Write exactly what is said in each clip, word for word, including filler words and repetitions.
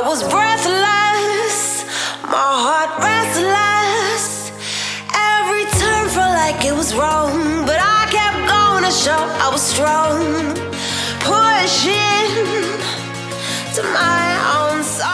I was breathless, my heart restless. Every turn felt like it was wrong, but I kept going to show I was strong, pushing to my own soul.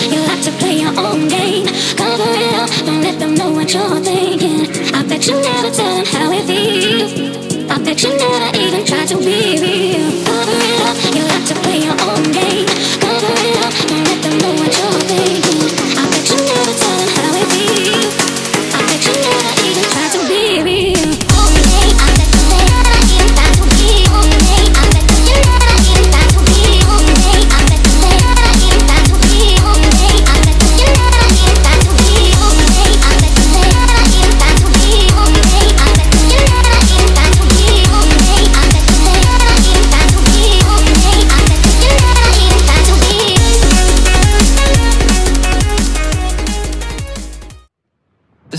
You like to play your own game. Cover it up, don't let them know what you're thinking. I bet you never tell them how it feels. I bet you never even try to be real. Cover it up, you like to play your own game. Cover it up, don't let them know what you're thinking. I bet you never tell them how it feels. I bet you never even try to be real. Okay, I bet you never even try to be real. Okay, I bet you never even try to be real. Okay, I bet you never even try to be real. The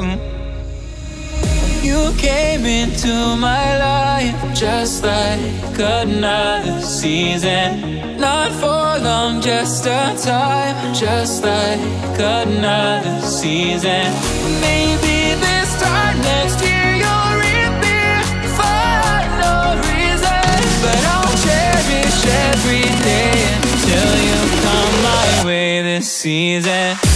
You came into my life just like another season, not for long, just a time, just like another season. Maybe this time next year every day until you come my way this season.